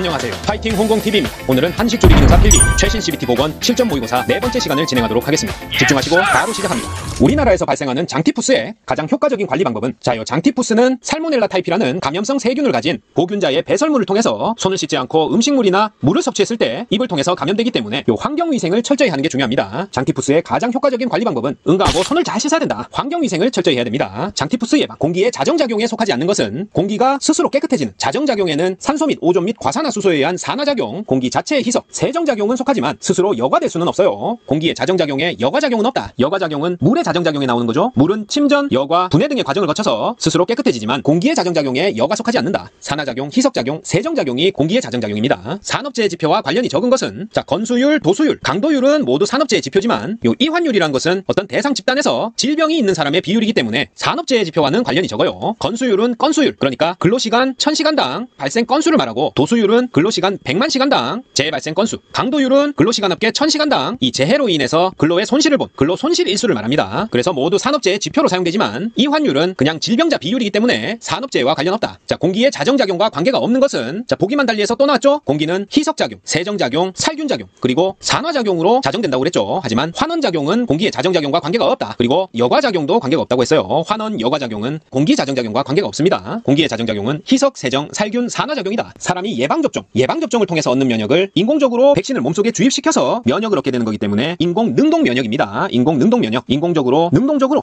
안녕하세요. 파이팅 홍콩TV입니다. 오늘은 한식 조리 기능사 필기 최신 CBT 복원 실전 모의고사 네 번째 시간을 진행하도록 하겠습니다. 집중하시고 바로 시작합니다. 우리나라에서 발생하는 장티푸스의 가장 효과적인 관리 방법은, 이 장티푸스는 살모넬라 타입이라는 감염성 세균을 가진 보균자의 배설물을 통해서 손을 씻지 않고 음식물이나 물을 섭취했을 때 입을 통해서 감염되기 때문에 환경위생을 철저히 하는 게 중요합니다. 장티푸스의 가장 효과적인 관리 방법은 응가하고 손을 잘 씻어야 된다. 환경위생을 철저히 해야 됩니다. 장티푸스 예방. 공기의 자정작용에 속하지 않는 것은 공기가 스스로 깨끗해지는, 자정작용에는 산소 및 오존 및 과산화수소에 의한 산화작용, 공기 자체의 희석, 세정작용은 속하지만 스스로 여과될 수는 없어요. 공기의 자정작용에 여과작용은 없다. 여과작용은 물의 자정작용에 나오는 거죠. 물은 침전, 여과, 분해 등의 과정을 거쳐서 스스로 깨끗해지지만 공기의 자정작용에 여가 속하지 않는다. 산화작용, 희석작용, 세정작용이 공기의 자정작용입니다. 산업재해 지표와 관련이 적은 것은 건수율, 도수율, 강도율은 모두 산업재해 지표지만 이환율이란 것은 어떤 대상 집단에서 질병이 있는 사람의 비율이기 때문에 산업재해 지표와는 관련이 적어요. 건수율은 건수율, 그러니까 근로시간 1000시간당 발생 건수를 말하고, 도수율은 근로시간 100만 시간당 재발생 건수, 강도율은 근로시간 합계 1000시간당 이 재해로 인해서 근로의 손실을 본 근로 손실 일수를 말합니다. 그래서 모두 산업재해 지표로 사용되지만 이환율은 그냥 질병자 비율이기 때문에 산업재해와 관련 없다. 공기의 자정작용과 관계가 없는 것은 보기만 달리에서 또 나왔죠. 공기는 희석작용, 세정작용, 살균작용 그리고 산화작용으로 자정된다고 그랬죠. 하지만 환원작용은 공기의 자정작용과 관계가 없다. 그리고 여과작용도 관계가 없다고 했어요. 환원, 여과작용은 공기 자정작용과 관계가 없습니다. 공기의 자정작용은 희석, 세정, 살균, 산화작용이다. 사람이 예방접종을 통해서 얻는 면역을 인공적으로 백신을 몸속에 주입시켜서 면역을 얻게 되는 거기 때문에 인공능동면역입니다. 인공능동면역, 인공적으로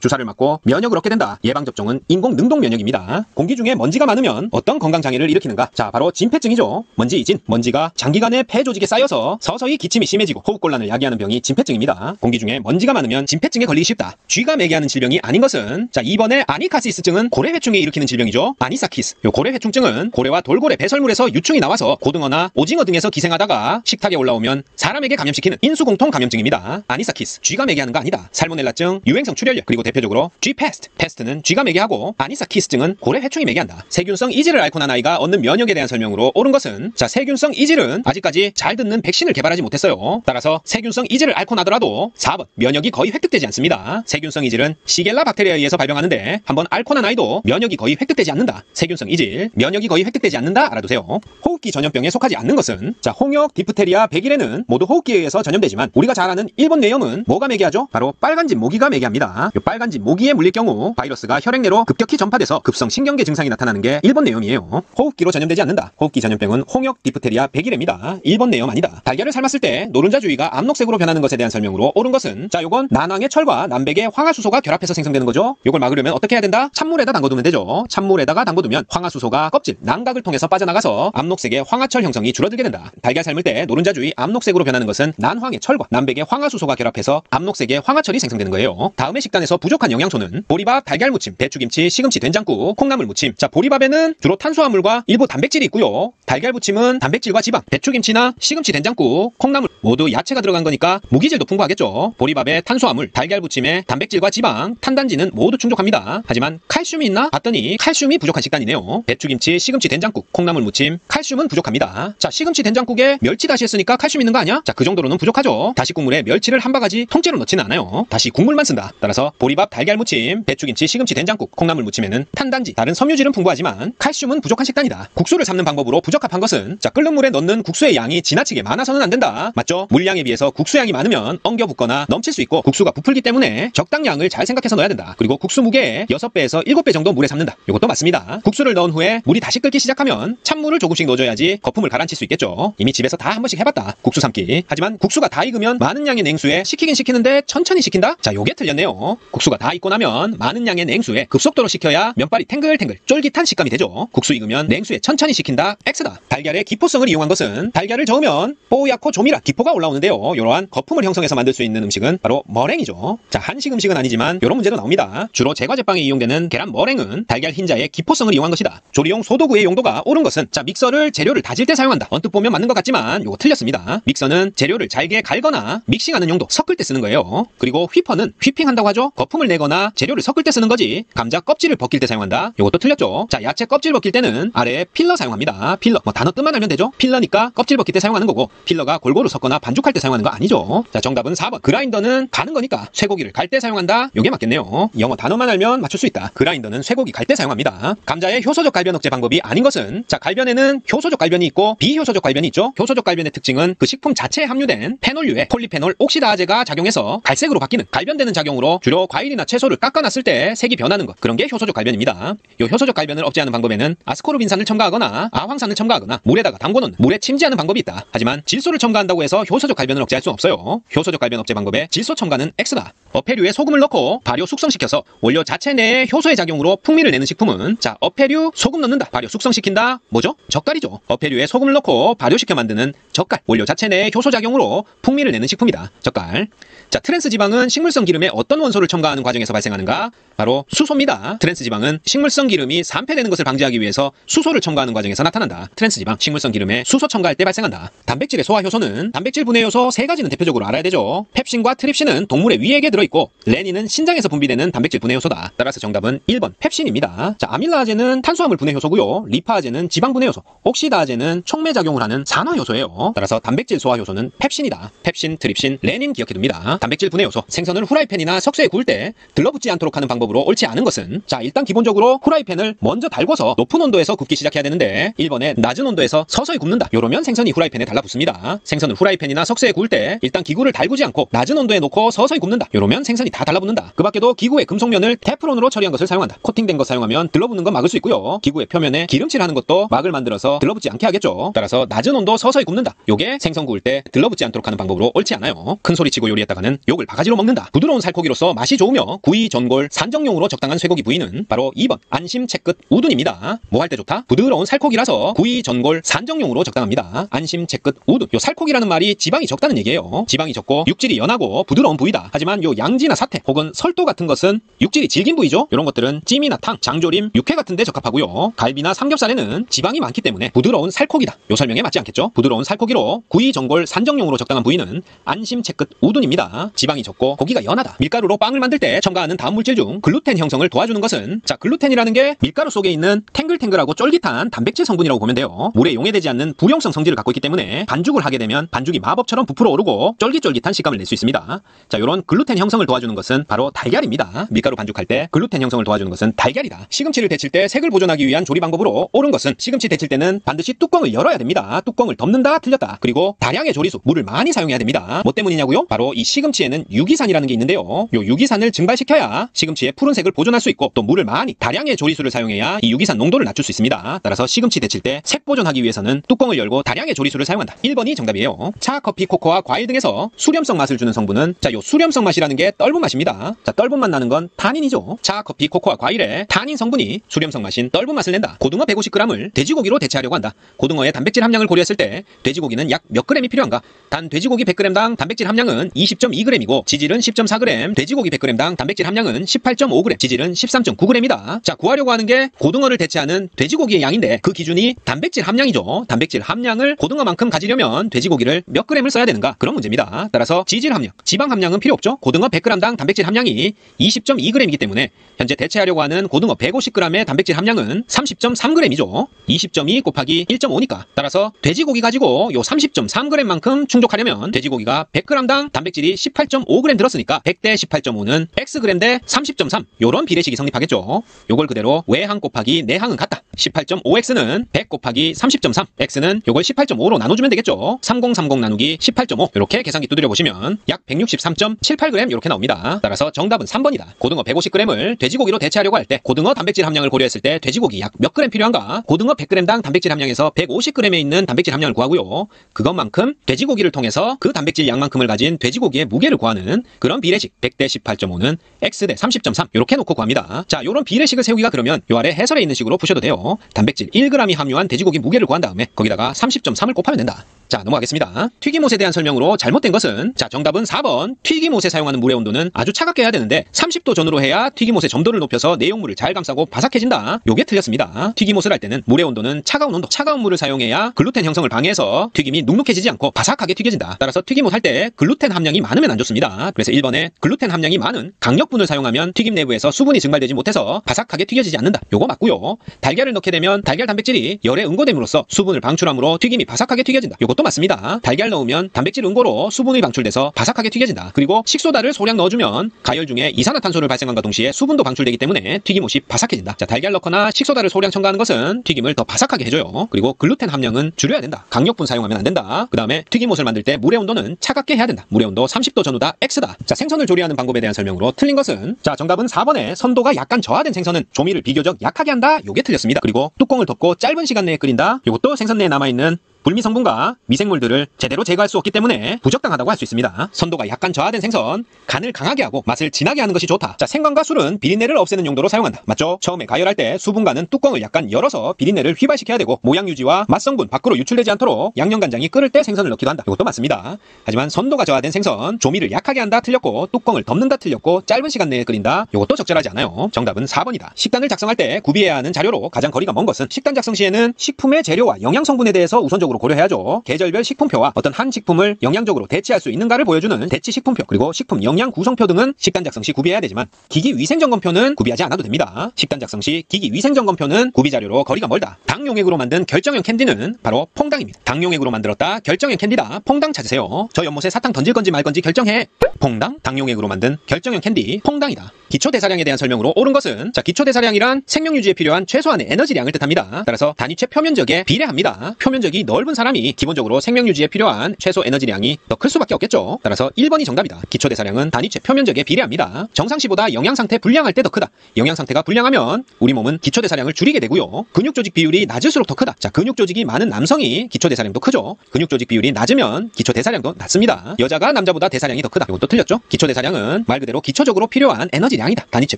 주사를 맞고 면역을 얻게 된다. 예방접종은 인공능동면역입니다. 공기 중에 먼지가 많으면 어떤 건강장애를 일으키는가? 바로 진폐증이죠. 진폐증. 먼지가 장기간에 폐 조직에 쌓여서 서서히 기침이 심해지고 호흡곤란을 야기하는 병이 진폐증입니다. 공기 중에 먼지가 많으면 진폐증에 걸리기 쉽다. 쥐가 매개하는 질병이 아닌 것은 2번의 아니카시스증은 고래회충에 일으키는 질병이죠. 아니사키스. 고래회충증은 고래와 돌고래 배설물에서 유충이 나와서 고등어나 오징어 등에서 기생하다가 식탁에 올라오면 사람에게 감염시키는 인수공통 감염증입니다. 아니사키스. 쥐가 매개하는 거 아니다. 살모넬라증, 유행성 출혈열, 그리고 대표적으로 쥐페스트. 페스트는 쥐가 매개하고 아니사키스증은 고래회충이 매개한다. 세균성 이질을 앓고 난 아이가 얻는 면역에 대한 설명으로 옳은 것은 세균성 이질은 아직까지 잘 듣는 백신을 개발하지 못했어요. 따라서 세균성 이질을 앓고 나더라도 4번 면역이 거의 획득되지 않습니다. 세균성 이질은 시겔라 박테리아에 의해서 발병하는데 한번 앓고 난 아이도 면역이 거의 획득되지 않는다. 세균성 이질, 면역이 거의 획득되지 않는다. 알아두세요. 호흡기 전염병에 속하지 않는 것은 홍역, 디프테리아, 백일에는 모두 호흡기에 의해서 전염되지만 우리가 잘 아는 일본 뇌염은 뭐가 매개하죠? 바로 빨간집 모기가 매개합니다. 빨간집 모기에 물릴 경우 바이러스가 혈액내로 급격히 전파돼서 급성 신경계 증상이 나타나는 게 일본 뇌염이에요. 호흡기로 전염되지 않는다. 호흡기 전염병은 홍역, 디프테리아, 백일입니다. 일본 뇌염 아니다. 달걀을 삶았을 때 노른자 주위가 암록색으로 변하는 것에 대한 설명으로 옳은 것은 요건 난황의 철과 남백의 황화수소가 결합해서 생성되는 거죠. 요걸 막으려면 어떻게 해야 된다? 찬물에다 담궈두면 되죠. 찬물에다가 담궈두면 황화수소가 껍질, 난각을 통해서 빠져나가서 암록색의 황화철 형성이 줄어들게 된다. 달걀 삶을 때 노른자 주위 암록색으로 변하는 것은 난황의 철과 남백의 황화수소가 결합해서 암록색의 황화철이 생성되는 거예요. 다음의 식단에서 부족한 영양소는 보리밥, 달걀 무침, 배추김치, 시금치, 된장국, 콩나물 무침. 보리밥에는 주로 탄수화물과 일부 단백질이 있고요. 달걀 무침은 단백질과 지방, 배추김치나 시금치, 된장국, 콩나물 모두 야채가 들어간 거니까 무기질 높은 거 하겠죠. 보리밥에 탄수화물, 달걀 무침에 단백질과 지방, 탄단지는 모두 충족합니다. 하지만 칼슘이 있나? 봤더니 칼슘이 부족한 식단이네요. 배추김치, 시금치, 된장국, 콩나물 무침, 칼슘은 부족합니다. 시금치 된장국에 멸치 다시 했으니까 칼슘 있는 거 아니야? 그 정도로는 부족하죠. 다시 국물에 멸치를 한 바가지 통째로 넣지는 않아요. 다시 국물만 쓴다. 따라서 보리밥, 달걀 무침, 배추김치, 시금치, 된장국, 콩나물 무침에는 탄단지, 다른 섬유질은 풍부하지만 칼슘은 부족한 식단이다. 국수를 삶는 방법으로 부적합한 것은 끓는 물에 넣는 국수의 양이 지나치게 많아서는 안 된다. 맞죠? 물량에 비해서 국수양이 많으면 엉겨 붓거나 넘칠 수 있고 국수가 부풀기 때문에 적당량을 잘 생각해서 넣어야 된다. 그리고 국수 무게의 6배에서 7배 정도 물에 삶는다. 이것도 맞습니다. 국수를 넣은 후에 물이 다시 끓기 시작하면 찬물을 조금씩 넣어줘야지 거품을 가라앉힐 수 있겠죠. 이미 집에서 다 한 번씩 해봤다. 국수 삶기. 하지만 국수가 다 익으면 많은 양의 냉수에 식히긴 식히는데 천천히 식힌다? 요게 틀렸네요. 국수가 다 익고 나면 많은 양의 냉수에 급속도로 식혀야 면발이 탱글탱글 쫄깃한 식감이 되죠. 국수 익으면 냉수에 천천히 식힌다. X다. 달걀의 기포성을 이용한 것은 달걀을 저으면 뽀얗고 조밀한 기포가 올라오는데요. 이러한 거품을 형성해서 만들 수 있는 음식은 바로 머랭이죠. 한식 음식은 아니지만 이런 문제도 나옵니다. 주로 제과제빵에 이용되는 계란 머랭은 달걀 흰자의 기포성을 이용한 것이다. 조리용 소도구의 용도가 옳은 것은 믹서를 재료를 다질 때 사용한다. 언뜻 보면 맞는 것 같지만 요거 틀렸습니다. 믹서는 재료를 잘게 갈거나 믹싱하는 용도, 섞을 때 쓰는 거예요. 그리고 휘퍼는 휘핑한다고 하죠. 거품을 내거나 재료를 섞을 때 쓰는 거지 감자 껍질을 벗길 때 사용한다. 요것도 틀렸죠. 야채 껍질 벗길 때는 아래에 필러 사용합니다. 필러. 단어 뜻만 알면 되죠. 필러니까 껍질 벗길 때 사용하는 거고 필러가 골고루 섞거나 반죽할 때 사용하는 거 아니죠. 정답은 4번. 그라인더는 가는 거니까 쇠고기를 갈 때 사용한다. 요게 맞겠네요. 영어 단어만 알면 맞출 수 있다. 그라인더는 쇠고기 갈 때 사용합니다. 감자의 효소적 갈변 억제 방법이 아닌 것은 갈변에는 효소적 갈변 갈변이 있고 비효소적 갈변이 있죠. 효소적 갈변의 특징은 그 식품 자체에 함유된 페놀류에 폴리페놀 옥시다아제가 작용해서 갈색으로 바뀌는 갈변되는 작용으로 주로 과일이나 채소를 깎아놨을 때 색이 변하는 것, 그런 게 효소적 갈변입니다. 이 효소적 갈변을 억제하는 방법에는 아스코르빈산을 첨가하거나 아황산을 첨가하거나 물에다가 담궈놓는, 물에 침지하는 방법이 있다. 하지만 질소를 첨가한다고 해서 효소적 갈변을 억제할 수는 없어요. 효소적 갈변 억제 방법에 질소 첨가는 X다. 어패류에 소금을 넣고 발효 숙성시켜서 원료 자체 내에 효소의 작용으로 풍미를 내는 식품은, 자, 어패류 소금 넣는다, 발효 숙성시킨다, 뭐죠? 젓갈이죠. 어패류에 소금을 넣고 발효시켜 만드는 젓갈, 원료 자체 내에 효소 작용으로 풍미를 내는 식품이다. 젓갈. 자, 트랜스지방은 식물성 기름에 어떤 원소를 첨가하는 과정에서 발생하는가? 바로 수소입니다. 트랜스지방은 식물성 기름이 산패되는 것을 방지하기 위해서 수소를 첨가하는 과정에서 나타난다. 트랜스지방, 식물성 기름에 수소 첨가할 때 발생한다. 단백질의 소화효소는 단백질 분해 요소 3가지는 대표적으로 알아야 되죠. 펩신과 트립신은 동물의 위액에 들어있고 레닌은 신장에서 분비되는 단백질 분해 요소다. 따라서 정답은 1번 펩신입니다. 자, 아밀라아제는 탄수화물 분해 요소고요. 리파아제는 지방 분해 요소, 옥시다아제는 촉매 작용을 하는 산화 요소예요. 따라서 단백질 소화효소는 펩신이다. 펩신, 트립신, 레닌 기억해둡니다. 단백질 분해 요소, 생선을 후라이팬이나 석쇠에 구울 때 들러붙지 않도록 하는 방법으로 옳지 않은 것은, 자, 일단 기본적으로 후라이팬을 먼저 달궈서 높은 온도에서 굽기 시작해야 되는데 1번에 낮은 온도에서 서서히 굽는다. 요러면 생선이 후라이팬에 달라붙습니다. 생선을 후라이팬이나 석쇠에 구울 때 일단 기구를 달구지 않고 낮은 온도에 놓고 서서히 굽는다. 요러면 생선이 다 달라붙는다. 그 밖에도 기구의 금속면을 테프론으로 처리한 것을 사용한다. 코팅된 것 사용하면 들러붙는 건 막을 수 있고요. 기구의 표면에 기름칠하는 것도 막을 만들어서 들러붙지 않게 하겠죠. 따라서 낮은 온도 서서히 굽는다. 요게 생선 구울 때 들러붙지 않도록 하는 방법으로 옳지 않아요. 큰 소리 치고 요리했다가는 욕을 바가지로 먹는다. 부드러운 살코기로서 맛이 좋으며 구이, 전골, 산정용으로 적당한 쇠고기 부위는 바로 2번 안심, 채끝, 우둔입니다. 뭐 할 때 좋다? 부드러운 살코기라서 구이, 전골, 산정용으로 적당합니다. 안심, 채끝, 우둔. 요 살코기라는 말이 지방이 적다는 얘기예요. 지방이 적고 육질이 연하고 부드러운 부위다. 하지만 요 양지나 사태 혹은 설도 같은 것은 육질이 질긴 부위죠. 요런 것들은 찜이나 탕, 장조림, 육회 같은 데 적합하고요. 갈비나 삼겹살에는 지방이 많기 때문에 부드러운 살코기다. 요 설명에 맞지 않겠죠? 부드러운 살코기로 구이, 전골, 산정용으로 적당한 부위는 안심, 채끝, 우둔입니다. 지방이 적고 고기가 연하다. 밀가루로 빵을 만들 때 첨가하는 다음 물질 중 글루텐 형성을 도와주는 것은, 자, 글루텐이라는 게 밀가루 속에 있는 탱글탱글하고 쫄깃한 단백질 성분이라고 보면 돼요. 물에 용해되지 않는 불용성 성질을 갖고 있기 때문에 반죽을 하게 되면 반죽이 마법처럼 부풀어 오르고 쫄깃쫄깃한 식감을 낼 수 있습니다. 자, 요런 글루텐 형성을 도와주는 것은 바로 달걀입니다. 밀가루 반죽할 때 글루텐 형성을 도와주는 것은 달걀이다. 시금치를 데칠 때 색을 보존하기 위한 조리 방법으로 옳은 것은, 시금치 데칠 때는 반드시 뚜껑을 열어야 됩니다. 뚜껑을 덮는다, 틀렸다. 그리고 다량의 조리수, 물을 많이 사용해야 됩니다. 뭐 때문이냐고요? 바로 이 시금치에는 유기산이라는 게 있는데요. 요 유기산을 증발시켜야 시금치의 푸른색을 보존할 수 있고, 또 물을 많이, 다량의 조리수를 사용해야 이 유기산 농도를 낮출 수 있습니다. 따라서 시금치 데칠 때 색 보존하기 위해서는 뚜껑을 열고 다량의 조리수를 사용한다. 1번이 정답이에요. 차, 커피, 코코아, 과일 등에서 수렴성 맛을 주는 성분은, 자, 요 수렴성 맛이라는 게 떫은 맛입니다. 자, 떫은 맛 나는 건 탄닌이죠. 차, 커피, 코코아, 과일의 탄닌 성분이 수렴성 맛인 떫은 맛을 낸다. 고등어 150g을 돼지고기로 대체하려고 한다. 고등어의 단백질 함량을 고려했을 때 돼지고기는 약 몇 g이 필요한가? 단 돼지고기 100g당 단백질 함량은 20.2g이고 지질은 10.4g, 돼지고기 100g당 단백질 함량은 18.5g, 지질은 13.9g이다. 자, 구하려고 하는 게 고등어를 대체하는 돼지고기의 양인데 그 기준이 단백질 함량이죠. 단백질 함량을 고등어만큼 가지려면 돼지고기를 몇 g을 써야 되는가? 그런 문제입니다. 따라서 지질 함량, 지방 함량은 필요 없죠. 고등어 100g당 단백질 함량이 20.2g이기 때문에 현재 대체하려고 하는 고등어 150g의 단백질 함량은 30.3g이죠. 20.2 곱하기 1.5니까 따라서 돼지고기 가지고 요 30.3g만큼 충족하려면 돼지고기가 100g당 단백질이 18.5g 들었으니까 100대 18.5는 xg 대 30.3, 요런 비례식이 성립하겠죠. 요걸 그대로 외항 곱하기 내항은 같다. 18.5x는 100 곱하기 30.3, x는 요걸 18.5로 나눠주면 되겠죠. 3030 나누기 18.5, 요렇게 계산기 두드려 보시면 약 163.78g 요렇게 나옵니다. 따라서 정답은 3번이다. 고등어 150g을 돼지고기로 대체하려고 할 때 고등어 단백질 함량을 고려했을 때 돼지고기 약 몇 g 필요한가? 고등어 100g당 단백질 함량에서 150g에 있는 단백질 함량을 구하고요. 그것만큼 돼지고기를 통해서 그 단백질 양만큼을 가진 돼지고기의 무게를 구하는 그런 비례식 100대 18.5는 x 대 30.3 요렇게 놓고 구합니다. 자, 요런 비례식을 세우기가 그러면 요 아래 해설에 있는 식으로 푸셔도 돼요. 단백질 1g이 함유한 돼지고기 무게를 구한 다음에 거기다가 30.3을 곱하면 된다. 자, 넘어가겠습니다. 튀김옷에 대한 설명으로 잘못된 것은, 자, 정답은 4번 튀김옷에 사용하는 물의 온도는 아주 차갑게 해야 되는데 30도 전후로 해야 튀김옷의 점도를 높여서 내용물을 잘 감싸고 바삭해진다. 요게 틀렸습니다. 튀김옷을 할 때는 물의 온도는 차가운 온도, 차가운 물을 사용해야 글루텐 형성을 방해해서 튀김이 눅눅해지지 않고 바삭하게 튀겨진다. 따라서 튀김옷 할 때 글루텐 함량이 많으면 안 좋습니다. 그래서 1번에 글루텐 함량이 많은 강력분을 사용하면 튀김 내부에서 수분이 증발되지 못해서 바삭하게 튀겨지지 않는다. 요거 맞고요. 달걀을 넣게 되면 달걀 단백질이 열에 응고됨으로써 수분을 방출함으로 튀김이 바삭하게 튀겨진다. 요것도 맞습니다. 달걀 넣으면 단백질 응고로 수분이 방출돼서 바삭하게 튀겨진다. 그리고 식소다를 소량 넣어주면 가열 중에 이산화탄소를 발생함과 동시에 수분도 방출되기 때문에 튀김옷이 바삭해진다. 자, 달걀 넣거나 식소다를 소량 첨가하는 것은 튀김을 더 바삭하게 해줘요. 그리고 글루텐 함량은 줄여야 된다. 강력분 사용하면 안 된다. 그 다음에 튀김옷을 만들 때 물의 온도는 차갑게 해야 된다. 물의 온도 30도 전후다 X다. 자, 생선을 조리하는 방법에 대한 설명으로 틀린 것은, 자, 정답은 4번에 선도가 약간 저하된 생선은 조미를 비교적 약하게 한다. 요게 틀렸습니다. 그리고 뚜껑을 덮고 짧은 시간 내에 끓인다. 요것도 생선 내에 남아있는 불미 성분과 미생물들을 제대로 제거할 수 없기 때문에 부적당하다고 할 수 있습니다. 선도가 약간 저하된 생선, 간을 강하게 하고 맛을 진하게 하는 것이 좋다. 자, 생강과 술은 비린내를 없애는 용도로 사용한다. 맞죠? 처음에 가열할 때 수분가는 뚜껑을 약간 열어서 비린내를 휘발시켜야 되고, 모양 유지와 맛성분 밖으로 유출되지 않도록 양념간장이 끓을 때 생선을 넣기도 한다. 이것도 맞습니다. 하지만 선도가 저하된 생선, 조미를 약하게 한다 틀렸고, 뚜껑을 덮는다 틀렸고, 짧은 시간 내에 끓인다 이것도 적절하지 않아요. 정답은 4번이다. 식단을 작성할 때 구비해야 하는 자료로 가장 거리가 먼 것은, 식단 작성 시에는 식품의 재료와 영양성분에 대해서 우선적으로 고려해야죠. 계절별 식품표와 어떤 한 식품을 영양적으로 대체할 수 있는가를 보여주는 대체 식품표, 그리고 식품 영양 구성표 등은 식단 작성 시 구비해야 되지만, 기기 위생점검표는 구비하지 않아도 됩니다. 식단 작성 시 기기 위생점검표는 구비 자료로 거리가 멀다. 당용액으로 만든 결정형 캔디는 바로 퐁당입니다. 당용액으로 만들었다, 결정형 캔디다, 퐁당 찾으세요. 저 연못에 사탕 던질 건지 말 건지 결정해. 퐁당. 당용액으로 만든 결정형 캔디 퐁당이다. 기초대사량에 대한 설명으로 옳은 것은, 자, 기초대사량이란 생명유지에 필요한 최소한의 에너지량을 뜻합니다. 따라서 단위체 표면적에 비례합니다. 표면적이 넓은 사람이 기본적으로 생명유지에 필요한 최소 에너지량이 더 클 수밖에 없겠죠. 따라서 1번이 정답이다. 기초대사량은 단위체 표면적에 비례합니다. 정상시보다 영양상태 불량할 때 더 크다. 영양상태가 불량하면 우리 몸은 기초대사량을 줄이게 되고요. 근육조직 비율이 낮을수록 더 크다. 자, 근육조직이 많은 남성이 기초대사량도 크죠. 근육조직 비율이 낮으면 기초대사량도 낮습니다. 여자가 남자보다 대사량이 더 크다. 이것도 틀렸죠. 기초대사량은 말 그대로 기초적으로 필요한 에너지량이다. 단위체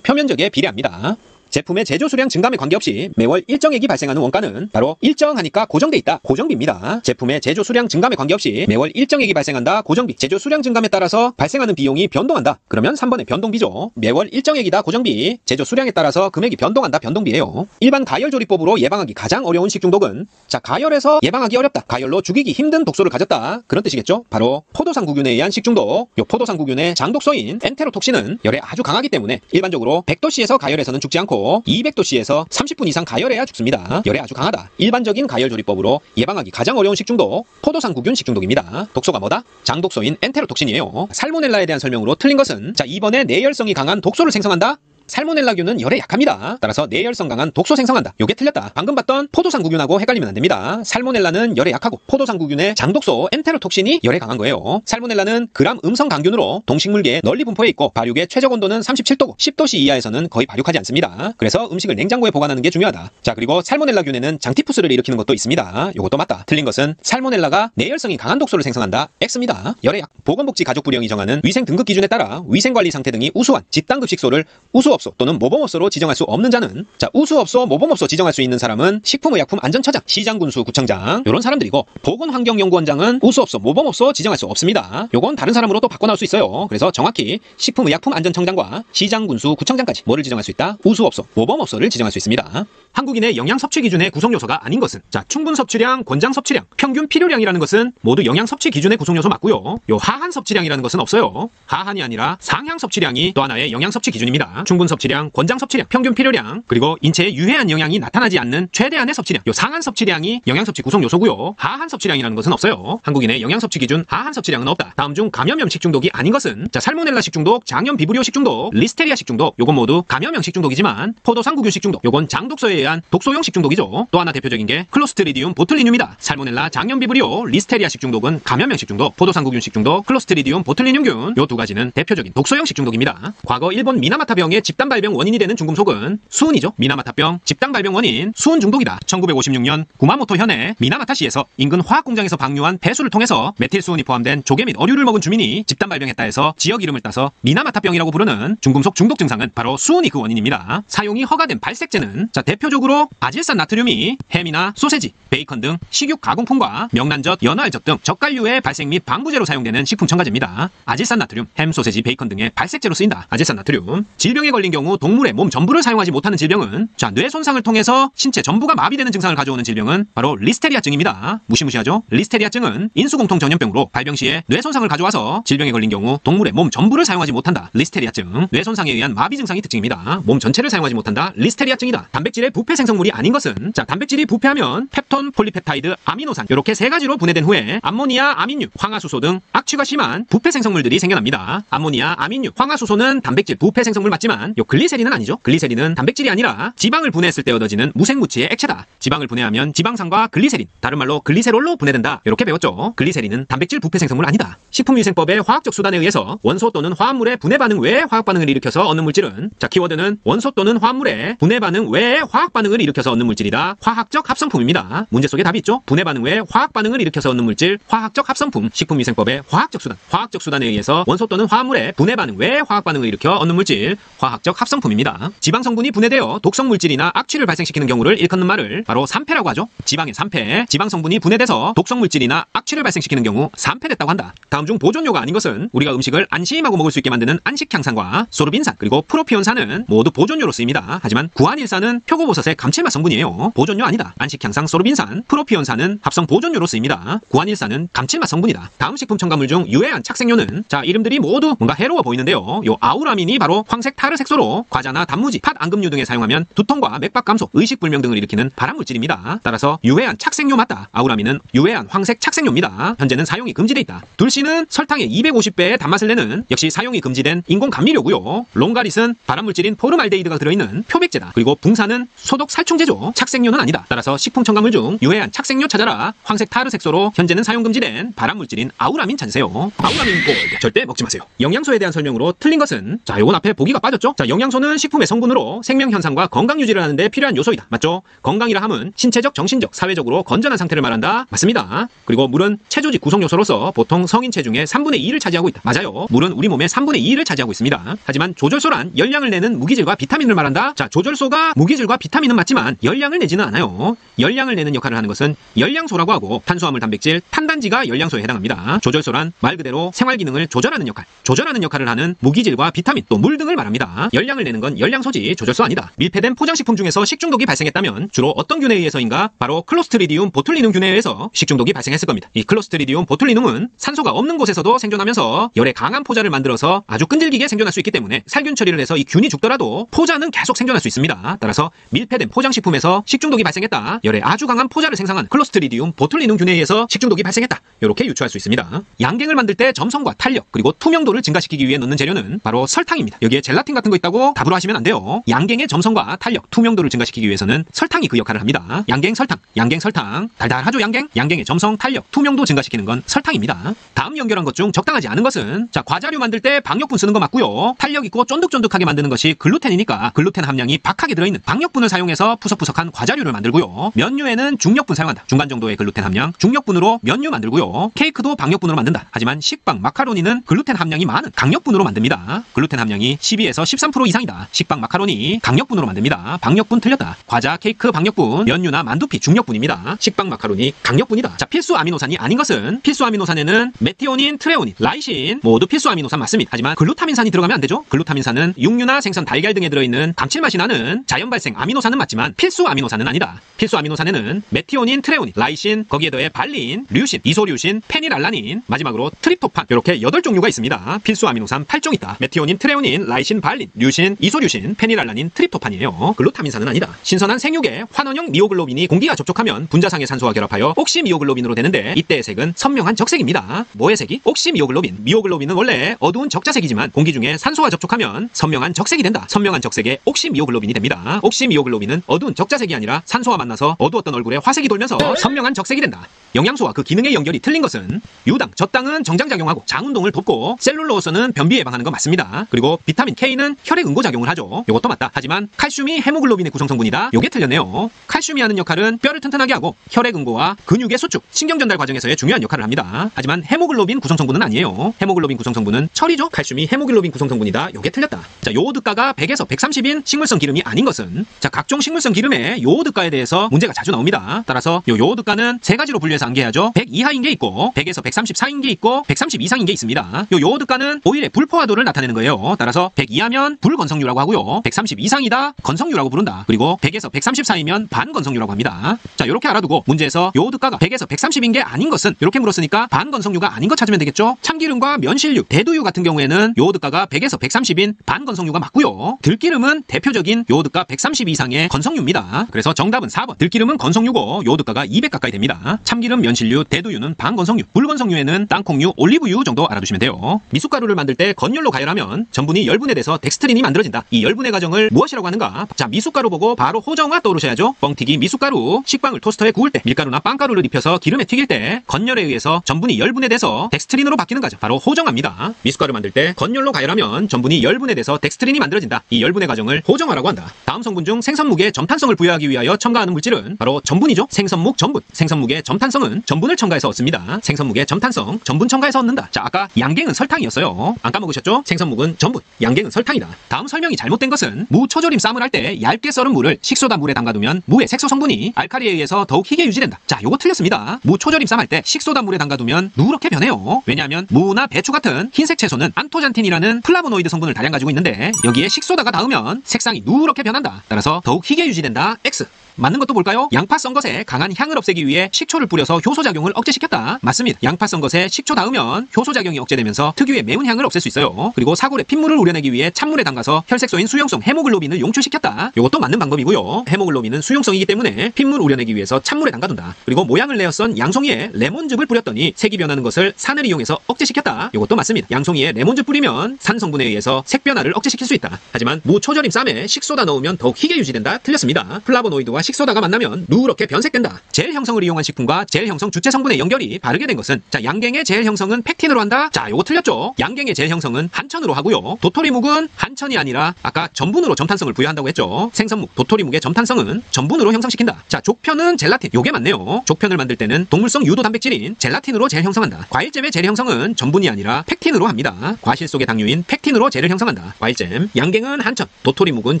표면적에 비례합니다. 제품의 제조 수량 증감에 관계없이 매월 일정액이 발생하는 원가는 바로 일정하니까 고정돼 있다, 고정비입니다. 제품의 제조 수량 증감에 관계없이 매월 일정액이 발생한다, 고정비. 제조 수량 증감에 따라서 발생하는 비용이 변동한다. 그러면 3번의 변동비죠. 매월 일정액이다, 고정비. 제조 수량에 따라서 금액이 변동한다, 변동비예요. 일반 가열 조리법으로 예방하기 가장 어려운 식중독은, 자, 가열에서 예방하기 어렵다, 가열로 죽이기 힘든 독소를 가졌다, 그런 뜻이겠죠. 바로 포도상구균에 의한 식중독. 요 포도상구균의 장독소인 엔테로톡신은 열에 아주 강하기 때문에 일반적으로 100도씨에서 가열해서는 죽지 않고 200도씨에서 30분 이상 가열해야 죽습니다. 열에 아주 강하다. 일반적인 가열 조리법으로 예방하기 가장 어려운 식중독, 포도상구균 식중독입니다. 독소가 뭐다? 장독소인 엔테로톡신이에요. 살모넬라에 대한 설명으로 틀린 것은, 자, 2번에 내열성이 강한 독소를 생성한다? 살모넬라균은 열에 약합니다. 따라서 내열성 강한 독소 생성한다. 요게 틀렸다. 방금 봤던 포도상구균하고 헷갈리면 안 됩니다. 살모넬라는 열에 약하고 포도상구균의 장독소 엔테로톡신이 열에 강한 거예요. 살모넬라는 그람 음성 강균으로 동식물계에 널리 분포해 있고, 발육의 최적 온도는 37도고 10도씨 이하에서는 거의 발육하지 않습니다. 그래서 음식을 냉장고에 보관하는 게 중요하다. 자, 그리고 살모넬라균에는 장티푸스를 일으키는 것도 있습니다. 요것도 맞다. 틀린 것은 살모넬라가 내열성이 강한 독소를 생성한다. X입니다. 열에 약. 보건복지가족부령이 정하는 위생 등급 기준에 따라 위생관리 상태 등이 우수한 집단급식소를 우수업 또는 모범업소로 지정할 수 없는 자는, 자, 우수업소, 모범업소 지정할 수 있는 사람은 식품의약품안전처장, 시장군수, 구청장 요런 사람들이고, 보건환경연구원장은 우수업소, 모범업소 지정할 수 없습니다. 요건 다른 사람으로 또 바꿔나올 수 있어요. 그래서 정확히 식품의약품안전청장과 시장군수, 구청장까지 뭐를 지정할 수 있다? 우수업소, 모범업소를 지정할 수 있습니다. 한국인의 영양 섭취 기준의 구성요소가 아닌 것은, 자, 충분 섭취량, 권장 섭취량, 평균 필요량이라는 것은 모두 영양 섭취 기준의 구성요소 맞고요. 요 하한 섭취량이라는 것은 없어요. 하한이 아니라 상향 섭취량이 또 하나의 영양 섭취 기준입니다. 충분 섭취량, 권장 섭취량, 평균 필요량, 그리고 인체에 유해한 영향이 나타나지 않는 최대한의 섭취량, 요 상한 섭취량이 영양 섭취 구성 요소고요. 하한 섭취량이라는 것은 없어요. 한국인의 영양 섭취 기준 하한 섭취량은 없다. 다음 중 감염염 식중독이 아닌 것은, 자, 살모넬라 식중독, 장염 비브리오 식중독, 리스테리아 식중독, 요건 모두 감염형 식중독이지만, 포도상구균 식중독, 요건 장독소에 의한 독소형 식중독이죠. 또 하나 대표적인 게 클로스트리디움 보틀리늄이다. 살모넬라, 장염 비브리오, 리스테리아 식중독은 감염형 식중독, 포도상구균 식중독, 클로스트리디움 보틀리늄균, 요 두 가지는 대표적인 독소형 식중독입니다. 과거 일본 미나마타병의 집단 발병 원인이 되는 중금속은 수은이죠. 미나마타병 집단 발병 원인 수은 중독이다. 1956년 구마모토 현의 미나마타시에서 인근 화학 공장에서 방류한 배수를 통해서 메틸 수은이 포함된 조개 및 어류를 먹은 주민이 집단 발병했다 해서 지역 이름을 따서 미나마타병이라고 부르는 중금속 중독 증상은 바로 수은이 그 원인입니다. 사용이 허가된 발색제는, 자, 대표적으로 아질산 나트륨이 햄이나 소세지, 베이컨 등 식육 가공품과 명란젓, 연어알젓 등 젓갈류의 발색 및 방부제로 사용되는 식품 첨가제입니다. 아질산 나트륨, 햄, 소세지, 베이컨 등의 발색제로 쓰인다. 아질산 나트륨. 질병에 걸린 경우 동물의 몸 전부를 사용하지 못하는 질병은, 자, 뇌 손상을 통해서 신체 전부가 마비되는 증상을 가져오는 질병은 바로 리스테리아증입니다. 무시무시하죠? 리스테리아증은 인수공통 전염병으로 발병 시에 뇌 손상을 가져와서 질병에 걸린 경우 동물의 몸 전부를 사용하지 못한다. 리스테리아증. 뇌 손상에 의한 마비 증상이 특징입니다. 몸 전체를 사용하지 못한다. 리스테리아증이다. 단백질의 부패 생성물이 아닌 것은, 자, 단백질이 부패하면 펩톤, 폴리펩타이드, 아미노산 이렇게 세 가지로 분해된 후에 암모니아, 아민유, 황화수소 등 악취가 심한 부패 생성물들이 생겨납니다. 암모니아, 아민유, 황화수소는 단백질 부패 생성물 맞지만 있지만 요 글리세린은 아니죠. 글리세린은 단백질이 아니라 지방을 분해했을 때 얻어지는 무색무취의 액체다. 지방을 분해하면 지방산과 글리세린, 다른 말로 글리세롤로 분해된다. 이렇게 배웠죠. 글리세린은 단백질 부패 생성물 아니다. 식품위생법의 화학적 수단에 의해서 원소 또는 화합물의 분해 반응 외에 화학 반응을 일으켜서 얻는 물질은, 자 키워드는 원소 또는 화합물의 분해 반응 외에 화학 반응을 일으켜서 얻는 물질이다. 화학적 합성품입니다. 문제 속에 답이 있죠. 분해 반응 외에 화학 반응을 일으켜서 얻는 물질, 화학적 합성품. 식품위생법의 화학적 수단, 화학적 수단에 의해서 원소 또는 화합물의 분해 반응 외에 화학 반응을 일으켜 얻는 물질, 화학적 합성품입니다. 지방 성분이 분해되어 독성 물질이나 악취를 발생시키는 경우를 일컫는 말을 바로 산패라고 하죠. 지방의 산패, 지방 성분이 분해돼서 독성 물질이나 악취를 발생시키는 경우 산패됐다고 한다. 다음 중 보존료가 아닌 것은 우리가 음식을 안심하고 먹을 수 있게 만드는 안식향산과 소르빈산 그리고 프로피온산은 모두 보존료로 쓰입니다. 하지만 구한일산은 표고버섯의 감칠맛 성분이에요. 보존료 아니다. 안식향산, 소르빈산, 프로피온산은 합성 보존료로 쓰입니다. 구한일산은 감칠맛 성분이다. 다음 식품 첨가물 중 유해한 착색료는, 자 이름들이 모두 뭔가 해로워 보이는데요. 요 아우라민이 바로 황색 타르색소로 과자나 단무지, 팥, 앙금류 등에 사용하면 두통과 맥박 감소, 의식불명 등을 일으키는 발암물질입니다. 따라서 유해한 착색료 맞다. 아우라민은 유해한 황색 착색료입니다. 현재는 사용이 금지돼 있다. 둘씨는 설탕의 250배의 단맛을 내는, 역시 사용이 금지된 인공 감미료고요. 롱가릿은 발암물질인 포름알데히드가 들어있는 표백제다. 그리고 붕산은 소독 살충제죠. 착색료는 아니다. 따라서 식품 첨가물 중 유해한 착색료 찾아라. 황색 타르색소로 현재는 사용 금지된 발암물질인 아우라민 찾으세요. 아우라민 골드 절대 먹지 마세요. 영양소에 대한 설명으로 틀린 것은, 자 요건 앞에 보기가 빠졌죠. 자 영양소는 식품의 성분으로 생명현상과 건강유지를 하는데 필요한 요소이다. 맞죠? 건강이라 함은 신체적, 정신적, 사회적으로 건전한 상태를 말한다. 맞습니다. 그리고 물은 체조직 구성요소로서 보통 성인 체중의 3분의 2를 차지하고 있다. 맞아요. 물은 우리 몸의 3분의 2를 차지하고 있습니다. 하지만 조절소란 열량을 내는 무기질과 비타민을 말한다. 자 조절소가 무기질과 비타민은 맞지만 열량을 내지는 않아요. 열량을 내는 역할을 하는 것은 열량소라고 하고, 탄수화물, 단백질, 탄단지가 열량소에 해당합니다. 조절소란 말 그대로 생활기능을 조절하는 역할, 조절하는 역할을 하는 무기질과 비타민 또 물 등을 말합니다. 열량을 내는 건 열량소지 조절소 아니다. 밀폐된 포장식품 중에서 식중독이 발생했다면 주로 어떤 균에 의해서인가? 바로 클로스트리디움 보툴리눔 균에 의해서 식중독이 발생했을 겁니다. 이 클로스트리디움 보툴리눔은 산소가 없는 곳에서도 생존하면서 열에 강한 포자를 만들어서 아주 끈질기게 생존할 수 있기 때문에 살균 처리를 해서 이 균이 죽더라도 포자는 계속 생존할 수 있습니다. 따라서 밀폐된 포장식품에서 식중독이 발생했다. 열에 아주 강한 포자를 생성한 클로스트리디움 보툴리눔 균에 의해서 식중독이 발생했다. 이렇게 유추할 수 있습니다. 양갱을 만들 때 점성과 탄력 그리고 투명도를 증가시키기 위해 넣는 재료는 바로 설탕입니다. 여기에 젤라틴 같은 거 있다고 답으로 하시면 안 돼요. 양갱의 점성과 탄력, 투명도를 증가시키기 위해서는 설탕이 그 역할을 합니다. 양갱 설탕, 양갱 설탕. 달달하죠 양갱? 양갱의 점성, 탄력, 투명도 증가시키는 건 설탕입니다. 다음 연결한 것 중 적당하지 않은 것은, 자 과자류 만들 때 박력분 쓰는 거 맞고요. 탄력 있고 쫀득쫀득하게 만드는 것이 글루텐이니까 글루텐 함량이 박하게 들어있는 박력분을 사용해서 푸석푸석한 과자류를 만들고요. 면류에는 중력분 사용한다. 중간 정도의 글루텐 함량, 중력분으로 면류 만들고요. 케이크도 박력분으로 만든다. 하지만 식빵, 마카로니는 글루텐 함량이 많은 강력분으로 만듭니다. 글루텐 함량이 12에서 13% 이상이다. 식빵, 마카로니 강력분으로 만듭니다. 박력분 틀렸다. 과자, 케이크 박력분, 면류나 만두피 중력분입니다. 식빵, 마카로니 강력분이다. 자 필수 아미노산이 아닌 것은, 필수 아미노산에는 메티오닌, 트레오닌, 라이신 모두 필수 아미노산 맞습니다. 하지만 글루타민산이 들어가면 안 되죠. 글루타민산은 육류나 생선, 달걀 등에 들어있는 감칠맛이 나는 자연 발생 아미노산은 맞지만 필수 아미노산은 아니다. 필수 아미노산에는 메티오닌, 트레오닌, 라이신, 거기에 더해 발린, 류신, 이소류신, 페닐알라닌, 마지막으로 트립토판 이렇게 8종류가 있습니다. 필수 아미노산 8종 있다. 메티오닌, 트레오닌, 라이신, 발린, 류신, 이소류신, 페닐알라닌, 트립토판이에요. 글루타민산은 아니다. 신선한 생육에 환원형 미오글로빈이 공기와 접촉하면 분자상의 산소와 결합하여 옥시미오글로빈으로 되는데 이때의 색은 선명한 적색입니다. 뭐의 색이? 옥시미오글로빈. 미오글로빈은 원래 어두운 적자색이지만 공기 중에 산소와 접촉하면 선명한 적색이 된다. 선명한 적색의 옥시미오글로빈이 됩니다. 옥시미오글로빈은 어두운 적자색이 아니라 산소와 만나서 어두웠던 얼굴에 화색이 돌면서 선명한 적색이 된다. 영양소와 그 기능의 연결이 틀린 것은, 유당, 젖당은 정장작용하고 장운동을 돕고 셀룰로어서는 변비 예방하는 거 맞습니다. 그리고 비타민 K는 혈액 응고작용을 하죠. 요것도 맞다. 하지만 칼슘이 헤모글로빈의 구성성분이다. 요게 틀렸네요. 칼슘이 하는 역할은 뼈를 튼튼하게 하고 혈액 응고와 근육의 수축, 신경전달 과정에서의 중요한 역할을 합니다. 하지만 헤모글로빈 구성성분은 아니에요. 헤모글로빈 구성성분은 철이죠. 칼슘이 헤모글로빈 구성성분이다. 요게 틀렸다. 자 요오드가가 100에서 130인 식물성 기름이 아닌 것은, 자 각종 식물성 기름에 요오드가에 대해서 문제가 자주 나옵니다. 따라서 요 요오드가는 세 가지로 분류해서 암기해야죠. 100 이하인 게 있고 100에서 134인 게 있고 130 이상인 게 있습니다. 요 요오드가는 오일의 불포화도를 나타내는 거예요. 따라서 100 이하면 불건성유라고 하고요. 130 이상이다 건성유라고 부른다. 그리고 100에서 134이면 반건성유라고 합니다. 자 요렇게 알아두고 문제에서 요오드가가 100에서 130인 게 아닌 것은 이렇게 물었으니까 반건성유가 아닌 것 찾으면 되겠죠. 참기름과 면실유, 대두유 같은 경우에는 요오드가가 100에서 130인 반건성유가 맞고요. 들기름은 대표적인 요오드가 130 이상의 건성유입니다. 그래서 정답은 4번. 들기름은 건성유고 요오드가가 200 가까이 됩니다. 참기름, 면실유, 대두유는 반건성유, 불건성유에는 땅콩유, 올리브유 정도 알아두시면 돼요. 미숫가루를 만들 때 건열로 가열하면 전분이 열분해돼서 덱스틴 스트림이 만들어진다. 이 열분의 과정을 무엇이라고 하는가? 자, 미숫가루 보고 바로 호정화 떠오르셔야죠. 뻥튀기 미숫가루, 식빵을 토스터에 구울 때, 밀가루나 빵가루를 입혀서 기름에 튀길 때 건열에 의해서 전분이 열분에 돼서 덱스트린으로 바뀌는 과정, 바로 호정화입니다. 미숫가루 만들 때 건열로 가열하면 전분이 열분에 돼서 덱스트린이 만들어진다. 이 열분의 과정을 호정화라고 한다. 다음 성분 중 생선묵에 점탄성을 부여하기 위하여 첨가하는 물질은 바로 전분이죠. 생선묵 전분. 생선묵의 점탄성은 전분을 첨가해서 얻습니다. 생선묵의 점탄성, 전분 첨가해서 얻는다. 자, 아까 양갱은 설탕이었어요. 안 까먹으셨죠? 생선묵은 전분, 양갱은 설탕이다. 다음 설명이 잘못된 것은 무 초절임 쌈을 할 때 얇게 썰은 무를 식소다 물에 담가두면 무의 색소 성분이 알칼리에 의해서 더욱 희게 유지된다. 자, 요거 틀렸습니다. 무 초절임 쌈 할 때 식소다 물에 담가두면 누렇게 변해요. 왜냐하면 무나 배추 같은 흰색 채소는 안토잔틴이라는 플라보노이드 성분을 다량 가지고 있는데 여기에 식소다가 닿으면 색상이 누렇게 변한다. 따라서 더욱 희게 유지된다. X. 맞는 것도 볼까요? 양파 썬 것에 강한 향을 없애기 위해 식초를 뿌려서 효소작용을 억제시켰다. 맞습니다. 양파 썬 것에 식초 닿으면 효소작용이 억제되면서 특유의 매운 향을 없앨 수 있어요. 그리고 사골에 핏물을 우려내기 위해 찬물에 담가서 혈색소인 수용성 헤모글로빈을 용출시켰다. 이것도 맞는 방법이고요. 헤모글로빈은 수용성이기 때문에 핏물 우려내기 위해서 찬물에 담가둔다. 그리고 모양을 내어 썬 양송이에 레몬즙을 뿌렸더니 색이 변하는 것을 산을 이용해서 억제시켰다. 이것도 맞습니다. 양송이에 레몬즙 뿌리면 산 성분에 의해서 색 변화를 억제시킬 수 있다. 하지만 무 초절임 쌈에 식소다 넣으면 더욱 희게 유지된다. 틀렸습니다. 플라보노이드와 식소다가 만나면 누렇게 변색된다. 젤 형성을 이용한 식품과 젤 형성 주체 성분의 연결이 바르게 된 것은, 자, 양갱의 젤 형성은 팩틴으로 한다. 자, 요거 틀렸죠. 양갱의 젤 형성은 한천으로 하고요. 도토리묵은 한천이 아니라 아까 전분으로 점탄성을 부여한다고 했죠. 생선묵, 도토리묵의 점탄성은 전분으로 형성시킨다. 자, 족편은 젤라틴. 요게 맞네요. 족편을 만들 때는 동물성 유도 단백질인 젤라틴으로 젤 형성한다. 과일잼의 젤 형성은 전분이 아니라 팩틴으로 합니다. 과실 속의 당류인 팩틴으로 젤을 형성한다. 과일잼, 양갱은 한천, 도토리묵은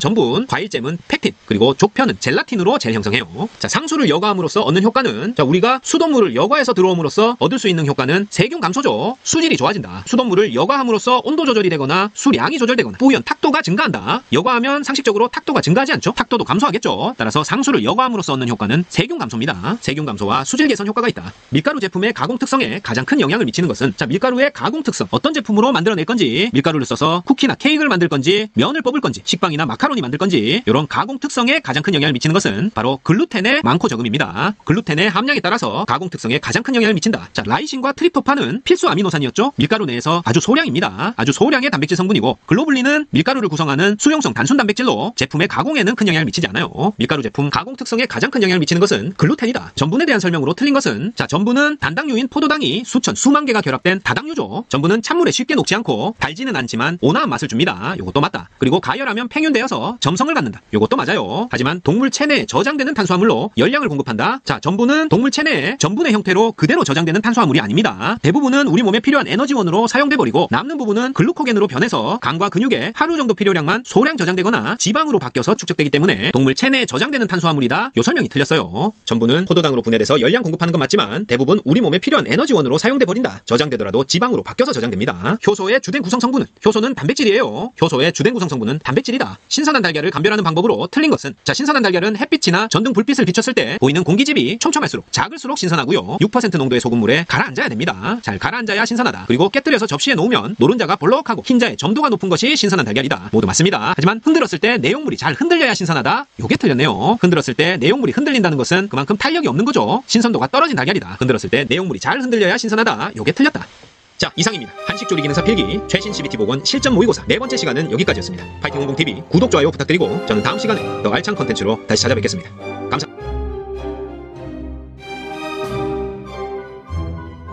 전분, 과일잼은 팩틴, 그리고 족편은 젤라틴으로 젤 형성해요. 자, 상수를 여과함으로써 얻는 효과는, 자, 우리가 수돗물을 여과해서 들어옴으로써 얻을 수 있는 효과는 세균 감소죠. 수질이 좋아진다. 수돗물을 여과함으로써 온도 조절이 되거나 수량이 조절되거나 뿌연 탁도가 증가한다. 여과하면 상식적으로 탁도가 증가하지 않죠. 탁도도 감소하겠죠. 따라서 상수를 여과함으로써 얻는 효과는 세균 감소입니다. 세균 감소와 수질 개선 효과가 있다. 밀가루 제품의 가공 특성에 가장 큰 영향을 미치는 것은, 자, 밀가루의 가공 특성, 어떤 제품으로 만들어낼 건지, 밀가루를 써서 쿠키나 케이크를 만들 건지, 면을 뽑을 건지, 식빵이나 마카로니 만들 건지, 이런 가공 특성에 가장 큰 영향을 미치는 것은 바로 글루텐의 많고 적음입니다. 글루텐의 함량에 따라서 가공 특성에 가장 큰 영향을 미친다. 자, 라이신과 트립토판은 필수 아미노산이었죠. 밀가루 내에서 아주 소량입니다. 아주 소량의 단백질 성분이고, 글로불린은 밀가루를 구성하는 수용성 단순 단백질로 제품의 가공에는 큰 영향을 미치지 않아요. 밀가루 제품 가공 특성에 가장 큰 영향을 미치는 것은 글루텐이다. 전분에 대한 설명으로 틀린 것은, 자, 전분은 단당류인 포도당이 수천 수만 개가 결합된 다당류죠. 전분은 찬물에 쉽게 녹지 않고 달지는 않지만 온화한 맛을 줍니다. 요것도 맞다. 그리고 가열하면 팽윤되어서 점성을 갖는다. 요것도 맞아요. 하지만 동물 체내에 저장되는 탄수화물로 열량을 공급한다. 자, 전분은 동물 체내에 전분의 형태로 그대로 저장되는 탄수화물이 아닙니다. 대부분은 우리 몸에 필요한 에너지원으로 사용돼버리고 남는 부분은 글루코겐으로 변해서 간과 근육에 하루 정도 필요량만 소량 저장되거나 지방으로 바뀌어서 축적되기 때문에 동물 체내에 저장되는 탄수화물이다. 요 설명이 틀렸어요. 전분은 포도당으로 분해돼서 열량 공급하는 건 맞지만 대부분 우리 몸에 필요한 에너지원으로 사용돼버린다. 저장되더라도 지방으로 바뀌어서 저장됩니다. 효소의 주된 구성 성분은, 효소는 단백질이에요. 효소의 주된 구성 성분은 단백질이다. 신선한 달걀을 감별하는 방법으로 틀린 것은, 자, 신선한 달걀은 햇빛 빛이나 전등 불빛을 비쳤을 때 보이는 공기집이 촘촘할수록 작을수록 신선하고요. 6% 농도의 소금물에 가라앉아야 됩니다. 잘 가라앉아야 신선하다. 그리고 깨뜨려서 접시에 놓으면 노른자가 볼록하고 흰자의 점도가 높은 것이 신선한 달걀이다. 모두 맞습니다. 하지만 흔들었을 때 내용물이 잘 흔들려야 신선하다. 요게 틀렸네요. 흔들었을 때 내용물이 흔들린다는 것은 그만큼 탄력이 없는 거죠. 신선도가 떨어진 달걀이다. 흔들었을 때 내용물이 잘 흔들려야 신선하다. 요게 틀렸다. 자, 이상입니다. 한식조리기능사 필기 최신 CBT 복원 실전 모의고사 4번째 시간은 여기까지였습니다. 파이팅 홍콩TV 구독, 좋아요 부탁드리고 저는 다음 시간에 더 알찬 컨텐츠로 다시 찾아뵙겠습니다.